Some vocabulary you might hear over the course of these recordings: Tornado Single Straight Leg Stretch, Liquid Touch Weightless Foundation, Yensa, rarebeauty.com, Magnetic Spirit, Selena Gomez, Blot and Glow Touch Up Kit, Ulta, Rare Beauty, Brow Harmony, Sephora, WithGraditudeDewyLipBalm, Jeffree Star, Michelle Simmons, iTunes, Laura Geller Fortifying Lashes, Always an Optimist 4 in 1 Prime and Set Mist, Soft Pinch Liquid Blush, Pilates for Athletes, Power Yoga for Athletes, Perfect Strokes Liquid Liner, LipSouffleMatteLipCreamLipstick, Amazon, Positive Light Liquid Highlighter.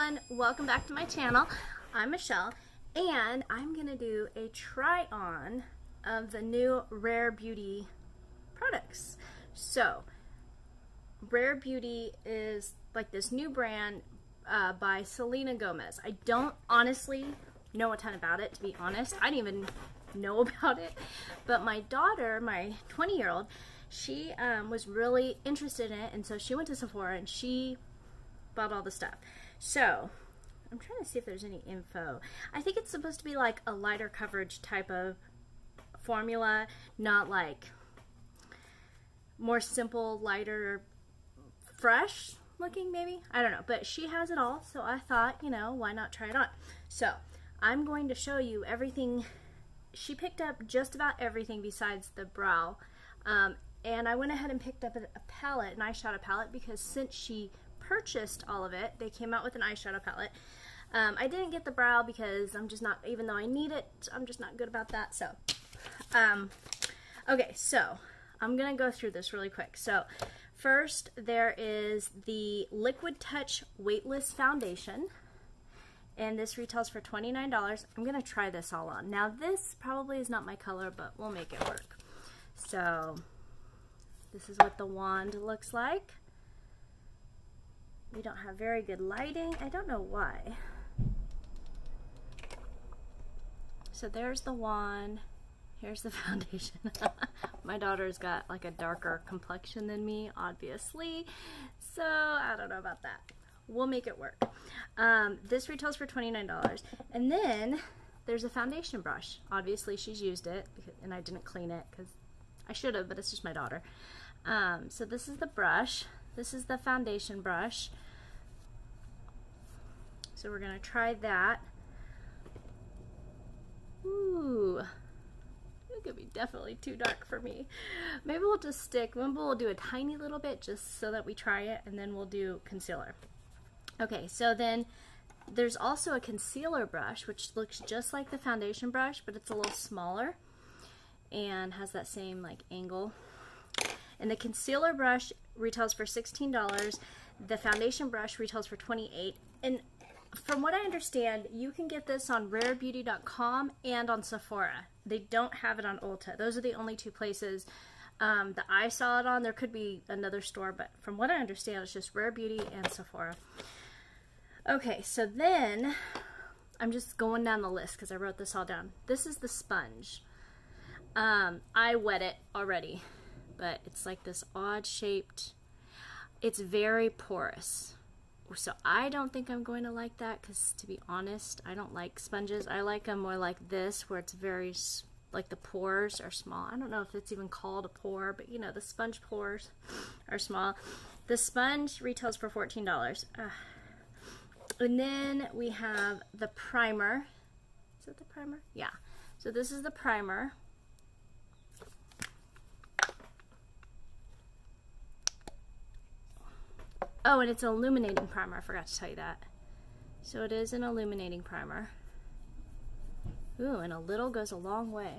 everyone, welcome back to my channel. I'm Michelle and I'm gonna do a try on of the new Rare Beauty products. So Rare Beauty is like this new brand by Selena Gomez. I don't honestly know a ton about it, to be honest. I didn't even know about it, but my daughter, my 20-year-old, she was really interested in it, and so she went to Sephora and she bought all the stuff. So I'm trying to see if there's any info. I think it's supposed to be like a lighter coverage type of formula, not like more simple, lighter, fresh looking maybe. I don't know, but she has it all, so I thought, you know, why not try it on? So I'm going to show you everything. She picked up just about everything besides the brow, and I went ahead and picked up a palette, an eyeshadow palette, because since she purchased all of it, they came out with an eyeshadow palette. I didn't get the brow because I'm just not, even though I need it, I'm just not good about that. So, okay, so I'm gonna go through this really quick. So first there is the Liquid Touch Weightless Foundation, and this retails for $29. I'm gonna try this all on. Now this probably is not my color, but we'll make it work. So this is what the wand looks like. We don't have very good lighting. I don't know why. So there's the wand. Here's the foundation. My daughter's got like a darker complexion than me, obviously. So I don't know about that. We'll make it work. This retails for $29. And then there's a foundation brush. Obviously she's used it, and I didn't clean it because I should have, but it's just my daughter. So this is the brush. This is the foundation brush. So we're gonna try that. Ooh, it could be definitely too dark for me. Maybe we'll just stick, maybe we'll do a tiny little bit just so that we try it, and then we'll do concealer. Okay, so then there's also a concealer brush, which looks just like the foundation brush, but it's a little smaller and has that same like angle. And the concealer brush retails for $16. The foundation brush retails for $28. And from what I understand, you can get this on rarebeauty.com and on Sephora. They don't have it on Ulta. Those are the only two places that I saw it on. There could be another store, but from what I understand, it's just Rare Beauty and Sephora. Okay, so then I'm just going down the list because I wrote this all down. This is the sponge. I wet it already, but it's like this odd shaped, it's very porous. So I don't think I'm going to like that because, to be honest, I don't like sponges. I like them more like this, where it's very, like the pores are small. I don't know if it's even called a pore, but you know, the sponge pores are small. The sponge retails for $14. And then we have the primer. Is it the primer? Yeah. So this is the primer. Oh, and it's an illuminating primer. I forgot to tell you that. So it is an illuminating primer. Ooh, and a little goes a long way.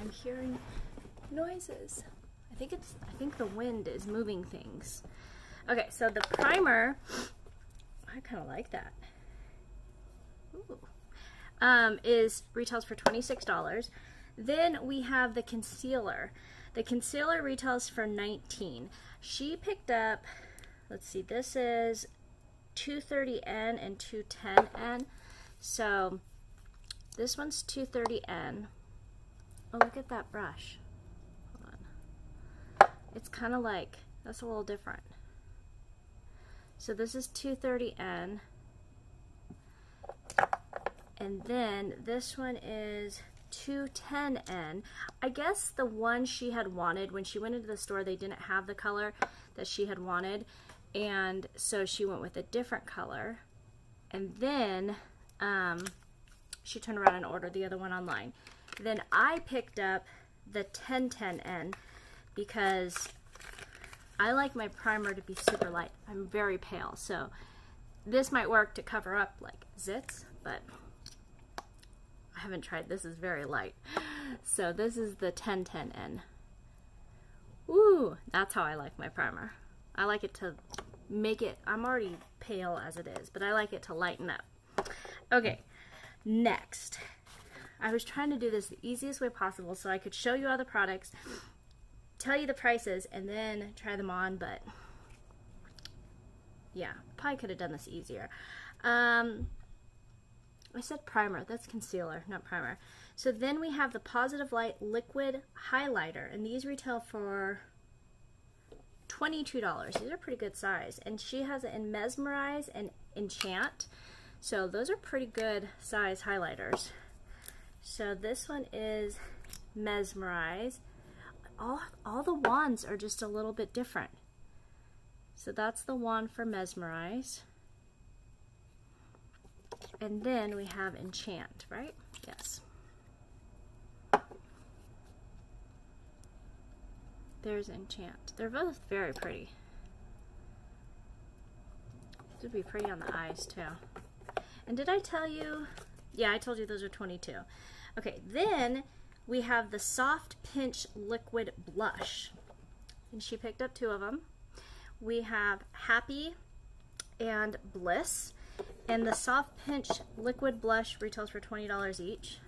I'm hearing noises. I think the wind is moving things. Okay, so the primer, I kind of like that. Ooh. Retails for $26. Then we have the concealer. The concealer retails for $19. She picked up, let's see, this is 230N and 210N. So this one's 230N. Oh, look at that brush. Hold on. It's kind of like, that's a little different. So this is 230N. And then this one is 210N. I guess the one she had wanted, when she went into the store, they didn't have the color that she had wanted. And so she went with a different color, and then she turned around and ordered the other one online. Then I picked up the 1010N because I like my primer to be super light. I'm very pale, so this might work to cover up like zits, but I haven't tried. This is very light. So this is the 1010N. Ooh, that's how I like my primer. I like it to make it, I'm already pale as it is, but I like it to lighten up. Okay, next. I was trying to do this the easiest way possible so I could show you all the products, tell you the prices, and then try them on, but yeah, probably could have done this easier. I said primer, that's concealer, not primer. So then we have the Positive Light Liquid Highlighter, and these retail for $22. These are pretty good size, and she has it in Mesmerize and Enchant, so those are pretty good size highlighters. So this one is Mesmerize. All the wands are just a little bit different. So that's the wand for Mesmerize. And then we have Enchant, right? Yes. There's Enchant. They're both very pretty. This would be pretty on the eyes too. And did I tell you? Yeah, I told you those are $22. Okay, then we have the Soft Pinch Liquid Blush. And she picked up two of them. We have Happy and Bliss. And the Soft Pinch Liquid Blush retails for $20 each.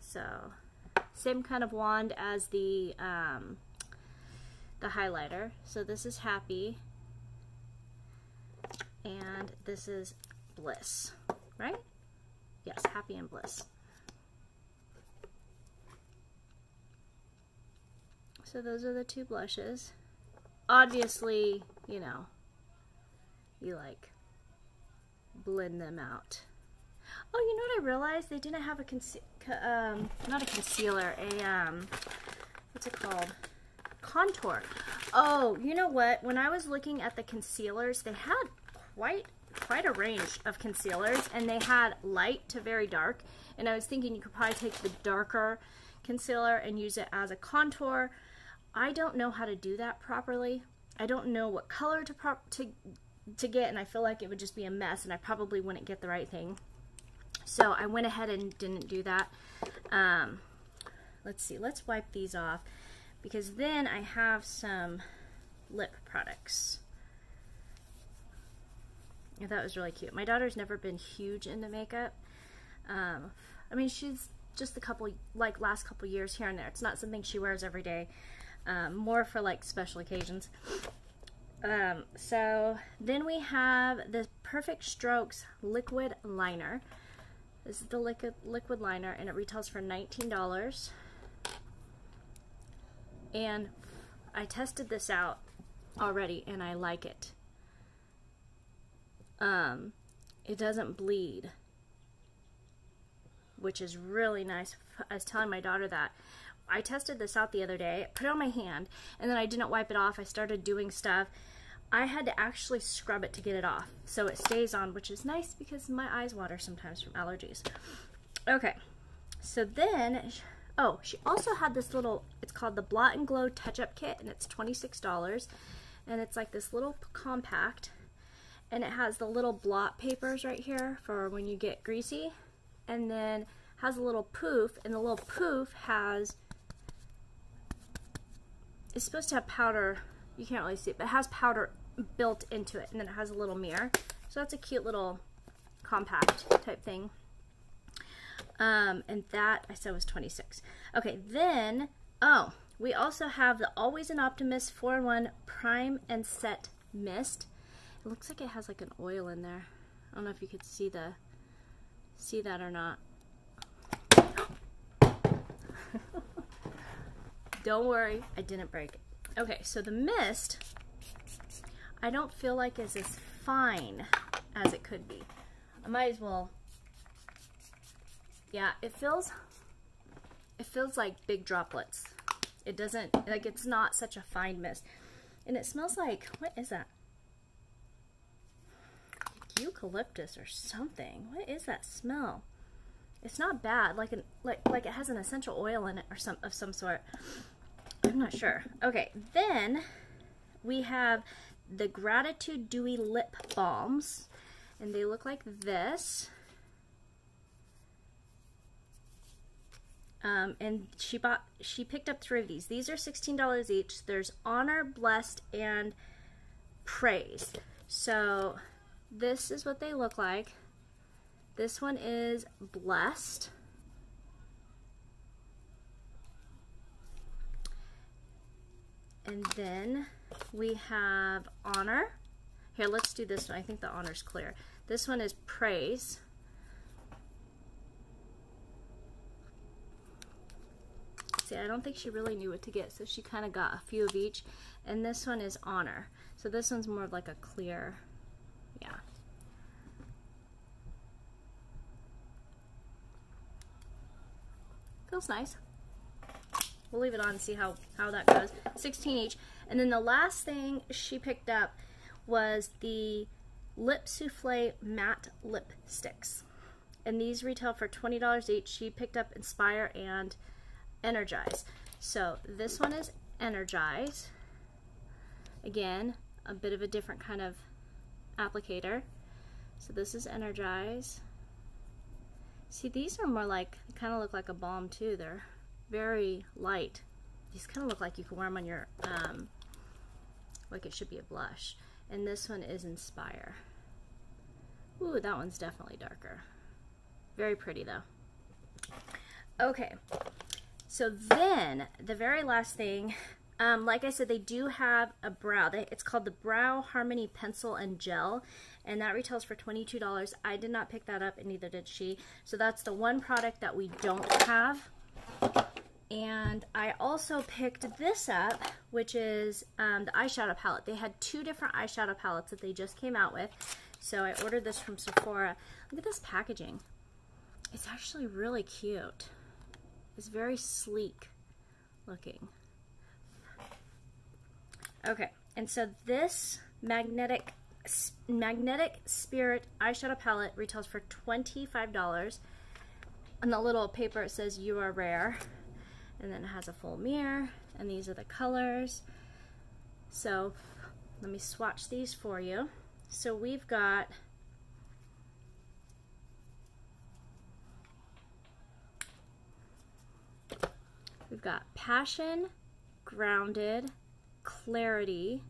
So, same kind of wand as the highlighter. So this is Happy. And this is Bliss, right? Yes, Happy and Bliss. So those are the two blushes. Obviously, you know, you like blend them out. Oh, you know what I realized? They didn't have a what's it called? Contour. Oh, you know what? When I was looking at the concealers, they had quite a range of concealers, and they had light to very dark, and I was thinking you could probably take the darker concealer and use it as a contour. I don't know how to do that properly. I don't know what color to get, and I feel like it would just be a mess, and I probably wouldn't get the right thing. So I went ahead and didn't do that. Let's see, let's wipe these off, because then I have some lip products. Yeah, that was really cute. My daughter's never been huge into makeup. I mean, she's just a couple, like last couple years here and there. It's not something she wears every day, more for like special occasions. So then we have the Perfect Strokes Liquid Liner. This is the liquid liner, and it retails for $19. And I tested this out already, and I like it. It doesn't bleed, which is really nice. I was telling my daughter that. I tested this out the other day, put it on my hand, and then I didn't wipe it off. I started doing stuff. I had to actually scrub it to get it off, so it stays on, which is nice because my eyes water sometimes from allergies. Okay, so then, oh, she also had this little, it's called the Blot and Glow Touch Up Kit, and it's $26, and it's like this little compact, and it has the little blot papers right here for when you get greasy, and then has a little poof, and the little poof has, it's supposed to have powder, you can't really see it, but it has powder built into it, and then it has a little mirror, so that's a cute little compact type thing, and that I said was $26. Okay, then, oh, we also have the Always an Optimist 4 in 1 Prime and Set Mist. It looks like it has like an oil in there. I don't know if you could see that or not. Don't worry, I didn't break it. Okay, so the mist, I don't feel like is as fine as it could be. I might as well, yeah, it feels like big droplets. It doesn't, like, it's not such a fine mist. And it smells like, what is that? Eucalyptus or something. What is that smell? It's not bad, like it has an essential oil in it or some sort. I'm not sure. Okay, then we have the Gratitude Dewy Lip Balms, and they look like this. And she picked up three of these. These are $16 each. There's Honor, Blessed, and Praise. So this is what they look like. This one is Blessed. And then we have Honor. Here, let's do this one. I think the Honor's clear. This one is Praise. See, I don't think she really knew what to get, so she kind of got a few of each. And this one is Honor. So this one's more of like a clear, yeah. Feels nice. We'll leave it on and see how that goes. 16 each. And then the last thing she picked up was the Lip Souffle Matte Lip Sticks. And these retail for $20 each. She picked up Inspire and Energize. So this one is Energize. Again, a bit of a different kind of applicator. So this is Energize. See, these are more like, they kind of look like a balm too. They're very light. These kind of look like you can wear them on your, like it should be a blush. And this one is Inspire. Ooh, that one's definitely darker. Very pretty though. Okay, so then the very last thing, like I said, they do have a brow. It's called the Brow Harmony Pencil and Gel, and that retails for $22. I did not pick that up, and neither did she. So that's the one product that we don't have. And I also picked this up, which is the eyeshadow palette. They had two different eyeshadow palettes that they just came out with. So I ordered this from Sephora. Look at this packaging. It's actually really cute. It's very sleek looking. Okay, and so this Magnetic Spirit eyeshadow palette retails for $25. On the little paper it says "You Are Rare," and then it has a full mirror, and these are the colors. So let me swatch these for you. So we've got Passion, Grounded, Clarity.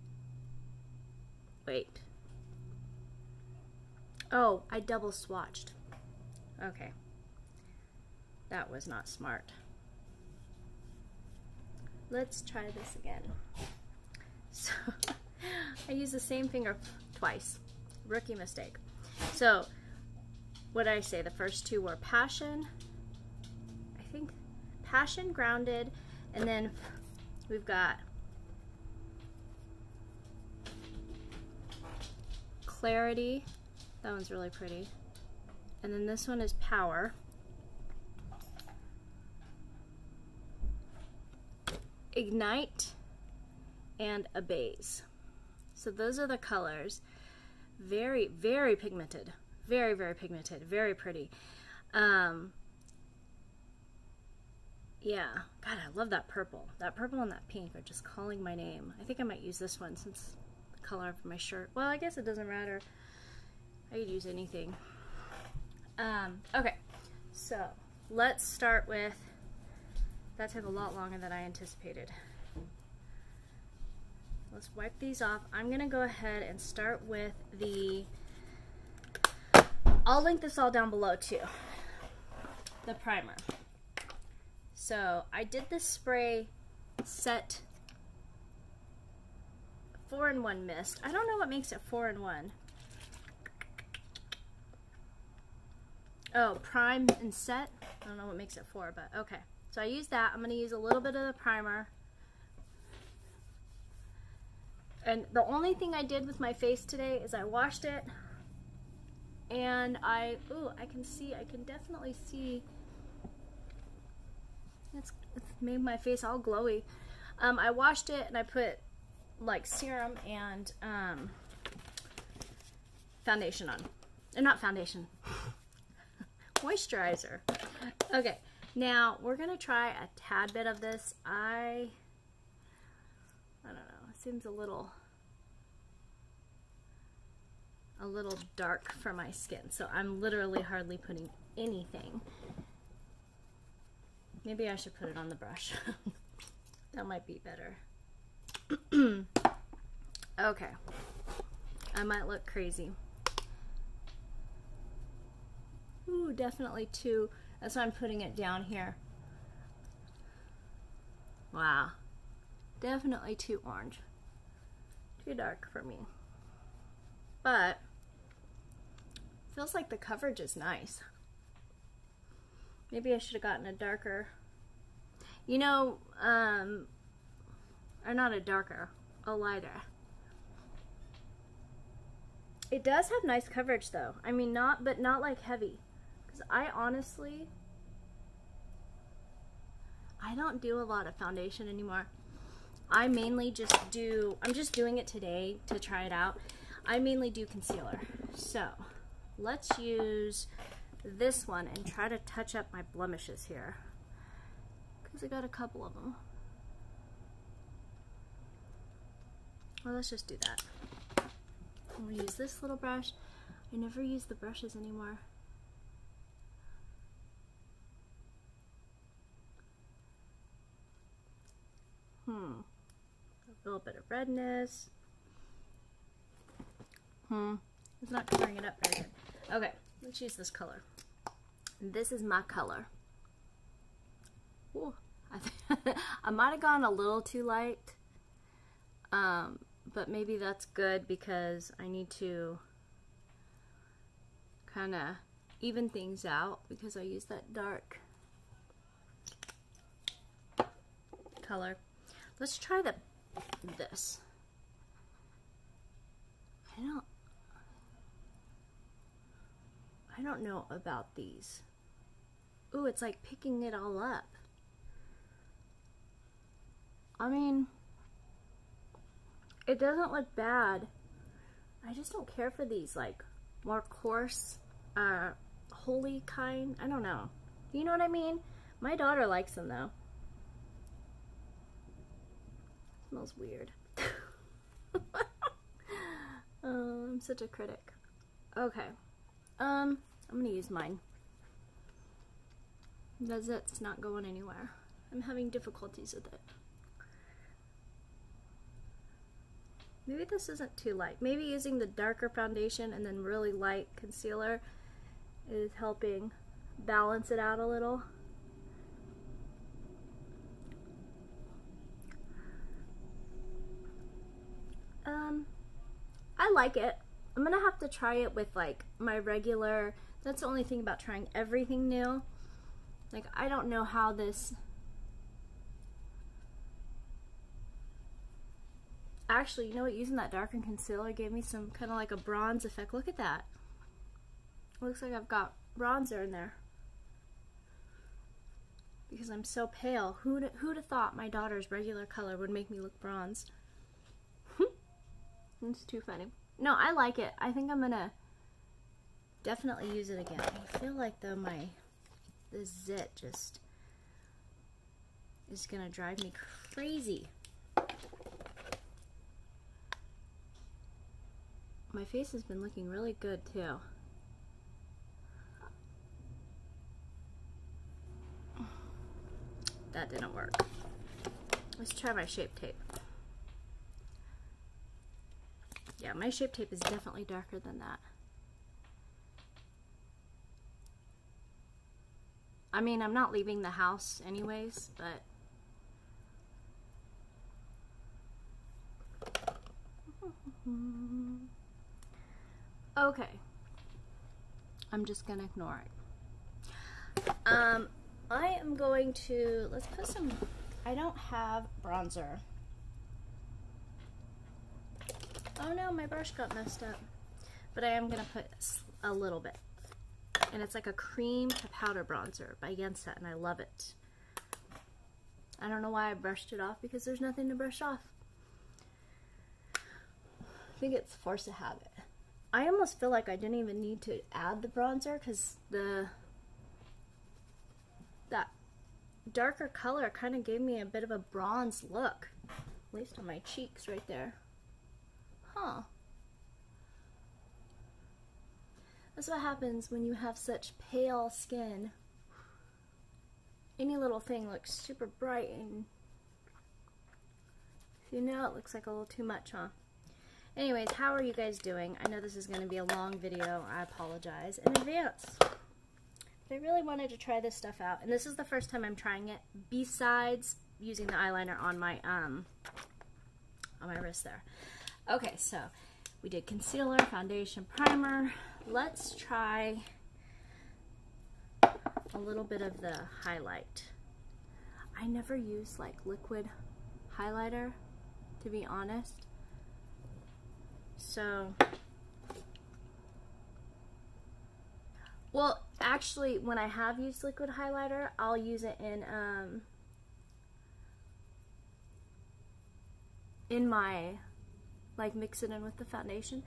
Wait. Oh, I double swatched. Okay. That was not smart. Let's try this again. So I used the same finger twice. Rookie mistake. So what did I say? The first two were Passion. I think Passion, Grounded, and then we've got Clarity. That one's really pretty. And then this one is Power. Ignite and Abase. So those are the colors. Very, very pigmented. Very, very pigmented. Very pretty. Yeah. God, I love that purple. That purple and that pink are just calling my name. I think I might use this one since the color of my shirt. Well, I guess it doesn't matter. I could use anything. Okay, so let's start with... That took a lot longer than I anticipated. Let's wipe these off. I'm gonna go ahead and start with the, I'll link this all down below too, the primer. So I did this spray set 4-in-1 mist. I don't know what makes it 4-in-1. Oh, prime and set. I don't know what makes it 4, but okay. So I use that. I'm going to use a little bit of the primer. And the only thing I did with my face today is I washed it. And I, ooh, I can definitely see, it's made my face all glowy. I washed it and I put like serum and foundation on. Or not foundation. Moisturizer. Okay. Now, we're going to try a tad bit of this. I don't know, it seems a little dark for my skin, so I'm literally hardly putting anything. Maybe I should put it on the brush. That might be better. Okay. I might look crazy. Ooh, definitely two. That's why I'm putting it down here. Wow. Definitely too orange. Too dark for me. But feels like the coverage is nice. Maybe I should have gotten a darker, you know, or not a darker, a lighter. It does have nice coverage though. I mean, not like heavy. Because I honestly, I don't do a lot of foundation anymore. I mainly just do, I'm just doing it today to try it out. I mainly do concealer. So let's use this one and try to touch up my blemishes here. Because I got a couple of them. Well, let's just do that. And we'll use this little brush. I never use the brushes anymore. A little bit of redness. It's not covering it up very good. Okay, let's use this color. This is my color. Ooh, I might have gone a little too light, but maybe that's good because I need to kind of even things out because I used that dark color. Let's try this. I don't know about these. Ooh, it's like picking it all up. I mean, it doesn't look bad. I just don't care for these like more coarse, holy kind. I don't know. You know what I mean? My daughter likes them though. Smells weird. I'm such a critic. Okay. I'm gonna use mine. That's it. It's not going anywhere. I'm having difficulties with it. Maybe this isn't too light. Maybe using the darker foundation and then really light concealer is helping balance it out a little. I like it. I'm gonna have to try it with like my regular, that's the only thing about trying everything new. Like, I don't know how this actually, you know what, using that darkened concealer gave me some kind of like a bronze effect. Look at that. It looks like I've got bronzer in there. Because I'm so pale. Who'd have thought my daughter's regular color would make me look bronze? It's too funny. No, I like it. I think I'm gonna definitely use it again. I feel like though the zit just is gonna drive me crazy. My face has been looking really good too. That didn't work. Let's try my Shape Tape. Yeah, my Shape Tape is definitely darker than that. I mean, I'm not leaving the house anyways, but okay. I'm just gonna ignore it. I am going to, let's put some, I don't have bronzer. Oh no, my brush got messed up. But I am going to put a little bit. And it's like a cream to powder bronzer by Yensa, and I love it. I don't know why I brushed it off, because there's nothing to brush off. I think it's force of habit. I almost feel like I didn't even need to add the bronzer, because that darker color kind of gave me a bit of a bronze look. At least on my cheeks right there. Huh. That's what happens when you have such pale skin. Any little thing looks super bright, and you know it looks like a little too much, huh? Anyways, how are you guys doing? I know this is going to be a long video. I apologize in advance. But I really wanted to try this stuff out. And this is the first time I'm trying it besides using the eyeliner on my wrist there. Okay, so we did concealer, foundation, primer. Let's try a little bit of the highlight. I never use like liquid highlighter, to be honest. So, well, actually, when I have used liquid highlighter, I'll use it in my, like, mix it in with the foundation.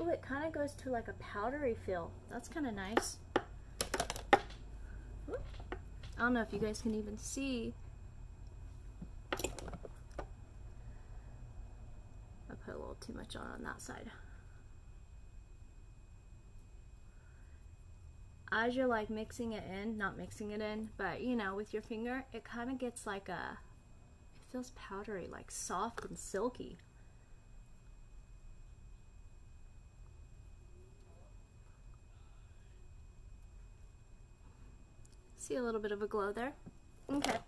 Ooh, it kind of goes to like a powdery feel. That's kind of nice. I don't know if you guys can even see. I put a little too much on that side. As you're like mixing it in, not mixing it in, but you know, with your finger, it kind of gets like a, it feels powdery, like soft and silky. See a little bit of a glow there? Okay.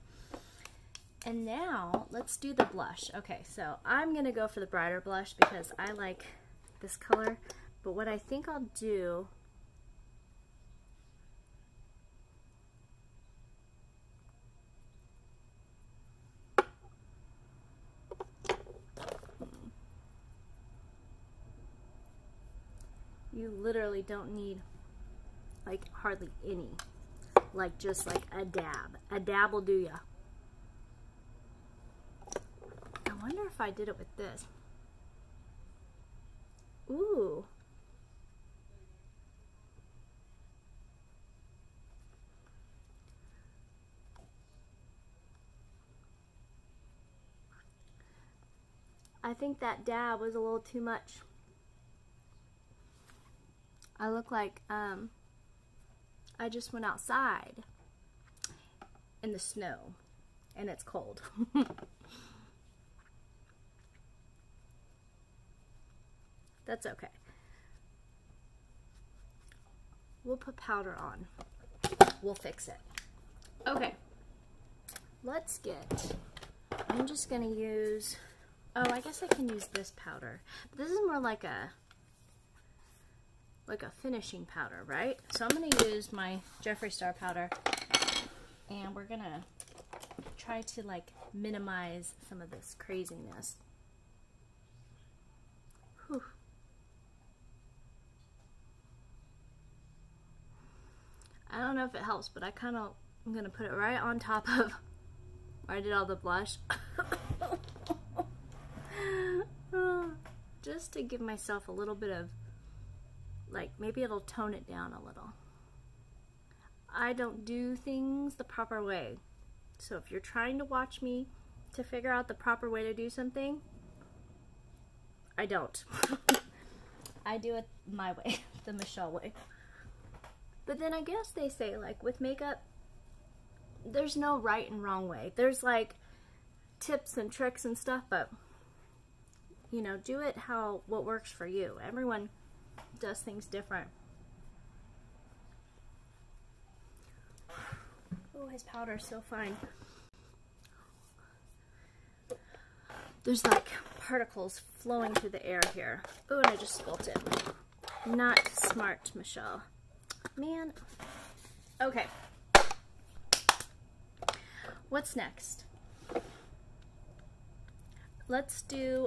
And now let's do the blush. Okay, so I'm going to go for the brighter blush because I like this color. But what I think I'll do you literally don't need like hardly any. Like just like a dab. A dab will do ya. I wonder if I did it with this. Ooh. I think that dab was a little too much. I look like, I just went outside in the snow and it's cold. That's okay. We'll put powder on. We'll fix it. Okay. Let's get, I'm just going to use, oh, I guess I can use this powder. This is more like a finishing powder, right? So I'm going to use my Jeffree Star powder and we're going to try to like minimize some of this craziness. Whew. I don't know if it helps, but I kind of, I'm going to put it right on top of where I did all the blush. Just to give myself a little bit of, like, maybe it'll tone it down a little. I don't do things the proper way. So if you're trying to watch me to figure out the proper way to do something, I don't. I do it my way, the Michelle way. But then I guess they say, like, with makeup, there's no right and wrong way. There's, like, tips and tricks and stuff, but, you know, do it how, what works for you. Everyone does things different. Oh, his powder is so fine. There's like particles flowing through the air here. Oh, and I just spilt it. Not smart, Michelle. Man. Okay. What's next? Let's do,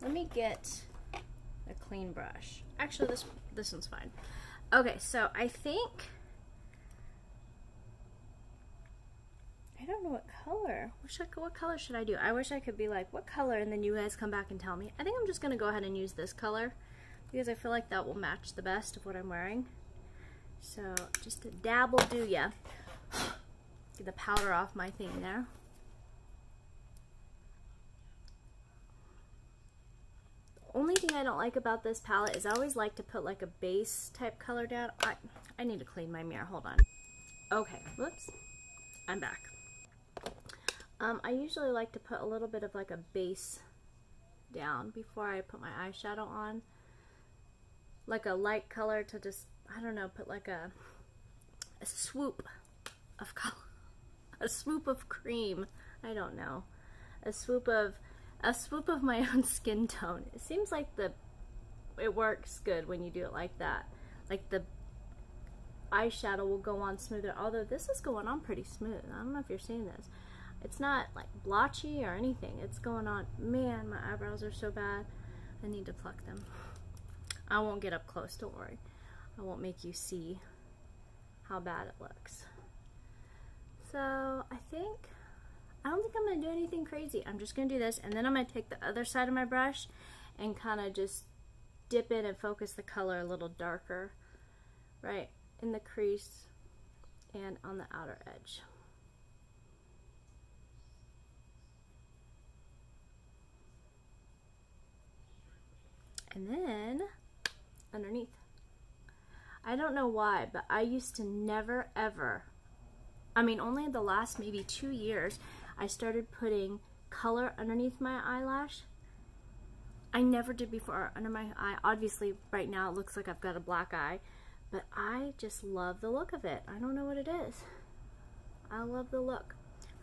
let me get a clean brush. Actually, this one's fine. Okay, so I think, I don't know what color. What color should I do? I wish I could be like, what color? And then you guys come back and tell me. I think I'm just going to go ahead and use this color because I feel like that will match the best of what I'm wearing. So just a dab will do ya. Get the powder off my thing there. Only thing I don't like about this palette is I always like to put like a base type color down. I need to clean my mirror. Hold on. Okay. Whoops. I'm back. I usually like to put a little bit of like a base down before I put my eyeshadow on, like a light color to just, I don't know, put like a swoop of color, a swoop of cream, I don't know, a swoop of my own skin tone. It seems like it works good when you do it like that. Like the eyeshadow will go on smoother, although this is going on pretty smooth. I don't know if you're seeing this. It's not like blotchy or anything. It's going on. Man, my eyebrows are so bad. I need to pluck them. I won't get up close, don't worry. I won't make you see how bad it looks. So I don't think I'm going to do anything crazy. I'm just going to do this, and then I'm going to take the other side of my brush and kind of just dip in and focus the color a little darker, right in the crease and on the outer edge. And then underneath. I don't know why, but I used to never ever, I mean only in the last maybe 2 years, I started putting color underneath my eyelash. I never did before under my eye. Obviously right now it looks like I've got a black eye, but I just love the look of it. I don't know what it is. I love the look.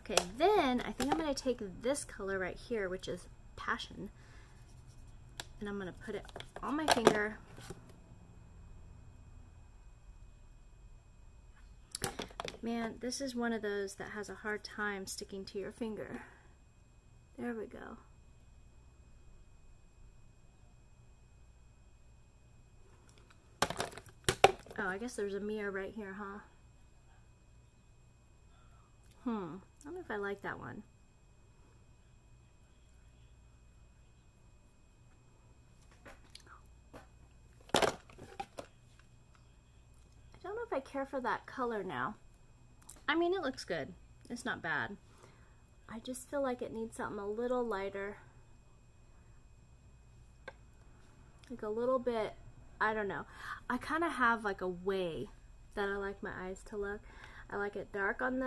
Okay, then I think I'm going to take this color right here, which is Passion, and I'm going to put it on my finger. Man, this is one of those that has a hard time sticking to your finger. There we go. Oh, I guess there's a mirror right here, huh? I don't know if I like that one. I don't know if I care for that color now. I mean, it looks good. It's not bad. I just feel like it needs something a little lighter. Like a little bit, I don't know. I kind of have like a way that I like my eyes to look. I like it dark on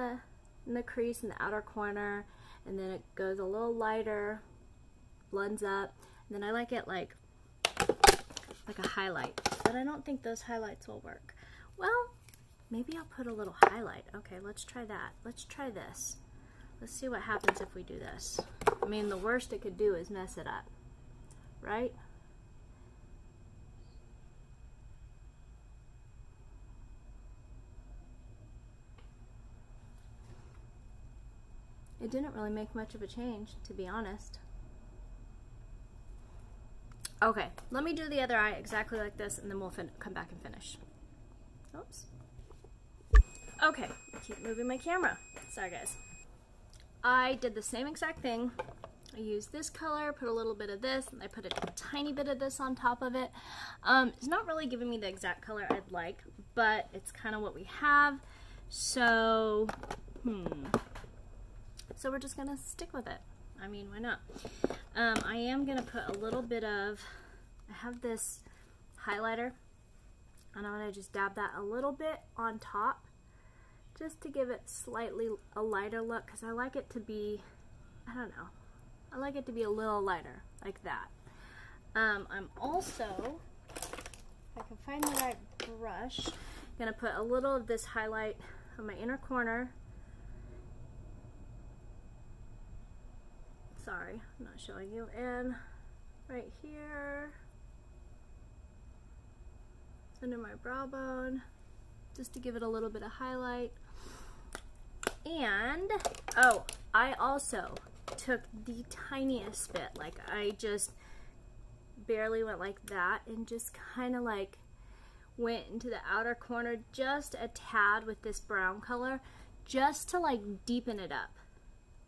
in the crease in the outer corner, and then it goes a little lighter, blends up, and then I like it like a highlight. But I don't think those highlights will work. Well, maybe I'll put a little highlight. Okay, let's try that. Let's try this. Let's see what happens if we do this. I mean, the worst it could do is mess it up, right? It didn't really make much of a change, to be honest. Okay, let me do the other eye exactly like this, and then we'll come back and finish. Oops. Okay, keep moving my camera. Sorry, guys. I did the same exact thing. I used this color, put a little bit of this, and I put a tiny bit of this on top of it. It's not really giving me the exact color I'd like, but it's kind of what we have. So, So we're just gonna stick with it. I mean, why not? I am gonna put a little bit of, I have this highlighter, and I'm gonna just dab that a little bit on top, just to give it slightly a lighter look, because I like it to be, I don't know, I like it to be a little lighter, like that. I'm also, if I can find the right brush, gonna put a little of this highlight on my inner corner. Sorry, I'm not showing you. And right here, under my brow bone, just to give it a little bit of highlight. And, oh, I also took the tiniest bit. Like, I just barely went like that and just kind of like went into the outer corner just a tad with this brown color, just to like deepen it up.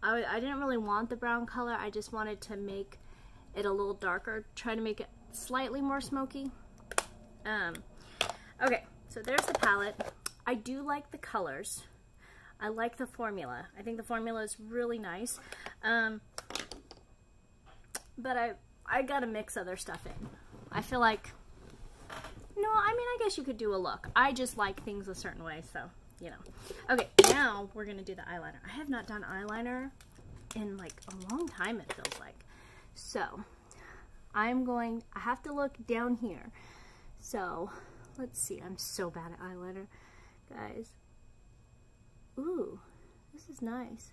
I didn't really want the brown color. I just wanted to make it a little darker, try to make it slightly more smoky. Okay, so there's the palette. I do like the colors. I like the formula. I think the formula is really nice. But I gotta mix other stuff in. I feel like, no, I mean, I guess you could do a look. I just like things a certain way, so. You know. Okay, now we're gonna do the eyeliner. I have not done eyeliner in like a long time, it feels like. So I have to look down here. So let's see, I'm so bad at eyeliner, guys. Ooh, this is nice.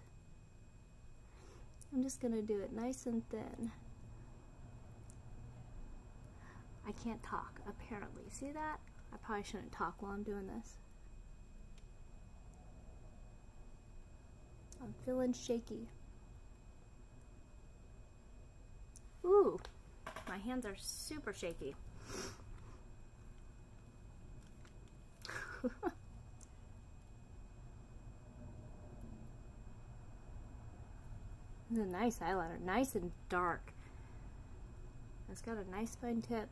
I'm just gonna do it nice and thin. I can't talk, apparently. See that? I probably shouldn't talk while I'm doing this. I'm feeling shaky. Ooh, my hands are super shaky. It's a nice eyeliner, nice and dark. It's got a nice fine tip.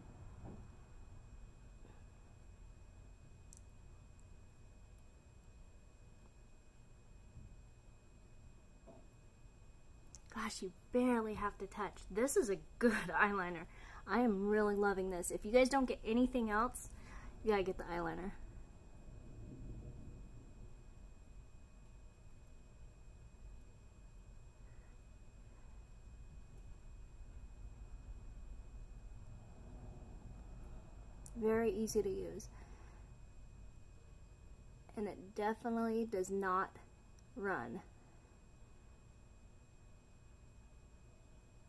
Gosh, you barely have to touch. This is a good eyeliner. I am really loving this. If you guys don't get anything else, you gotta get the eyeliner. Very easy to use, and it definitely does not run.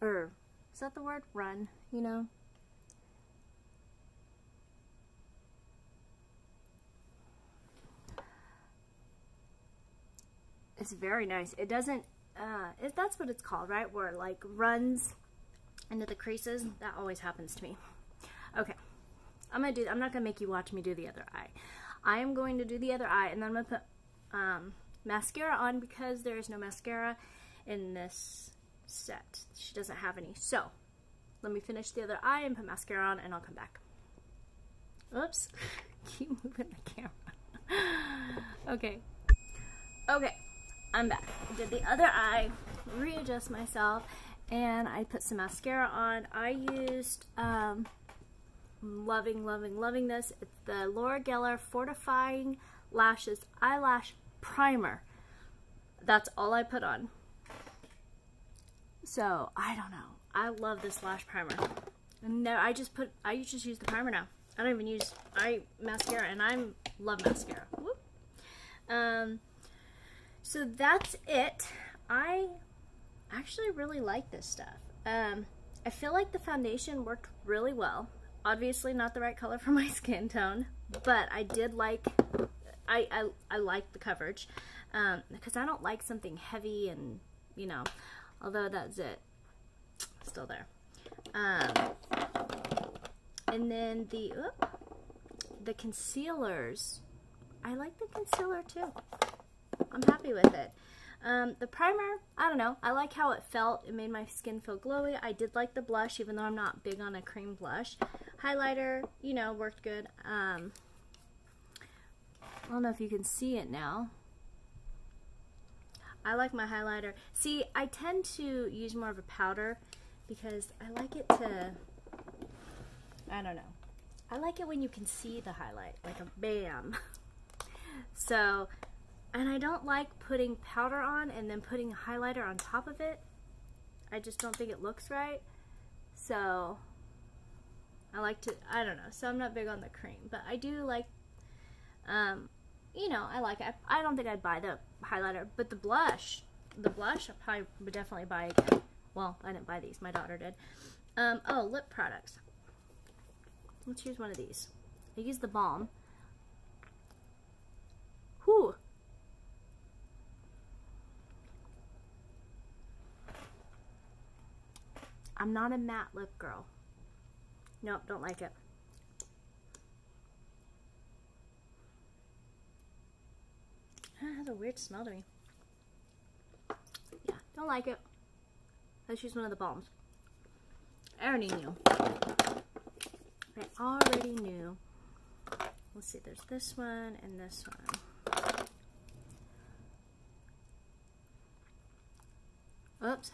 Is that the word? Run, you know? It's very nice. It doesn't, if that's what it's called, right? Where it like runs into the creases. That always happens to me. Okay. I'm not gonna make you watch me do the other eye. I am going to do the other eye, and then I'm gonna put mascara on because there is no mascara in this set. She doesn't have any. So let me finish the other eye and put mascara on, and I'll come back. Oops. Keep moving the camera. Okay. Okay, I'm back. I did the other eye, readjust myself, and I put some mascara on. I used loving this. It's the Laura Geller Fortifying Lashes Eyelash Primer. That's all I put on. So, I don't know. I love this lash primer. No, I just use the primer now. I don't even use eye mascara, and I love mascara. Whoop. So that's it. I actually really like this stuff. I feel like the foundation worked really well. Obviously not the right color for my skin tone, but I did like, I liked the coverage, because I don't like something heavy and, you know, although that's it, still there. And then the concealers, I like the concealer too. I'm happy with it. The primer, I don't know. I like how it felt. It made my skin feel glowy. I did like the blush, even though I'm not big on a cream blush. Highlighter, you know, worked good. I don't know if you can see it now. I like my highlighter. See, I tend to use more of a powder because I like it to, I don't know. I like it when you can see the highlight, like a bam. So, and I don't like putting powder on and then putting a highlighter on top of it. I just don't think it looks right. So, I like to, I don't know. So I'm not big on the cream, but I do like, you know, I like it. I don't think I'd buy the highlighter, but the blush I probably would definitely buy again. Well, I didn't buy these. My daughter did. Oh, lip products. Let's use one of these. I use the balm. Whew. I'm not a matte lip girl. Nope, don't like it. It has a weird smell to me. Yeah, don't like it. Let's use one of the balms. I already knew. I already knew. Let's see, there's this one and this one. Oops.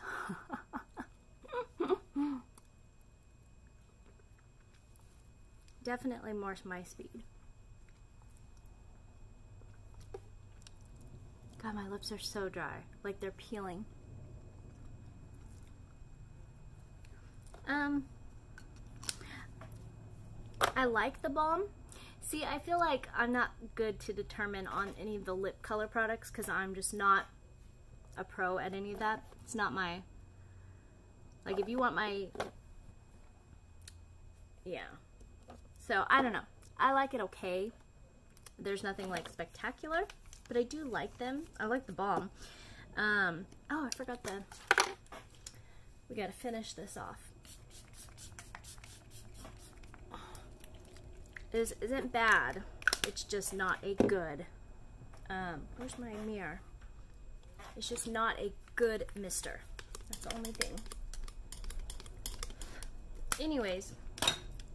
Definitely more my speed. God, my lips are so dry, like they're peeling. like the balm. See, I feel like I'm not good to determine on any of the lip color products because I'm just not a pro at any of that. It's not my, like, if you want my, yeah. So, I don't know. I like it okay. There's nothing, like, spectacular, but I do like them. I like the balm. Oh, I forgot the, we gotta finish this off. This isn't bad, it's just not a good, where's my mirror? It's just not a good mister. That's the only thing. Anyways,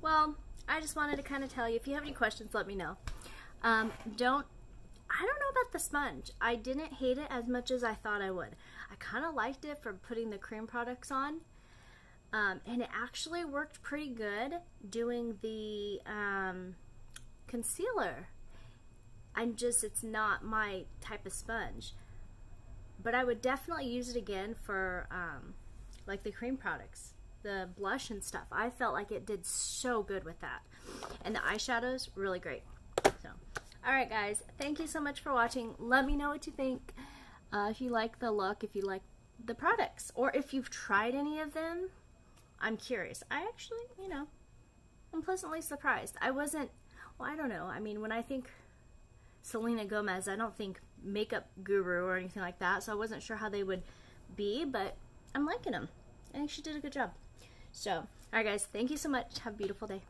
well, I just wanted to kind of tell you, if you have any questions, let me know. I don't know about the sponge. I didn't hate it as much as I thought I would. I kind of liked it for putting the cream products on. And it actually worked pretty good doing the concealer. It's not my type of sponge. But I would definitely use it again for like the cream products, the blush and stuff. I felt like it did so good with that. And the eyeshadows, really great. So, alright guys, thank you so much for watching. Let me know what you think. If you like the look, if you like the products, or if you've tried any of them. I'm curious. I actually, you know, I'm pleasantly surprised. I wasn't, well, I don't know. I mean, when I think Selena Gomez, I don't think makeup guru or anything like that, so I wasn't sure how they would be, but I'm liking them. I think she did a good job. So, all right, guys, thank you so much. Have a beautiful day.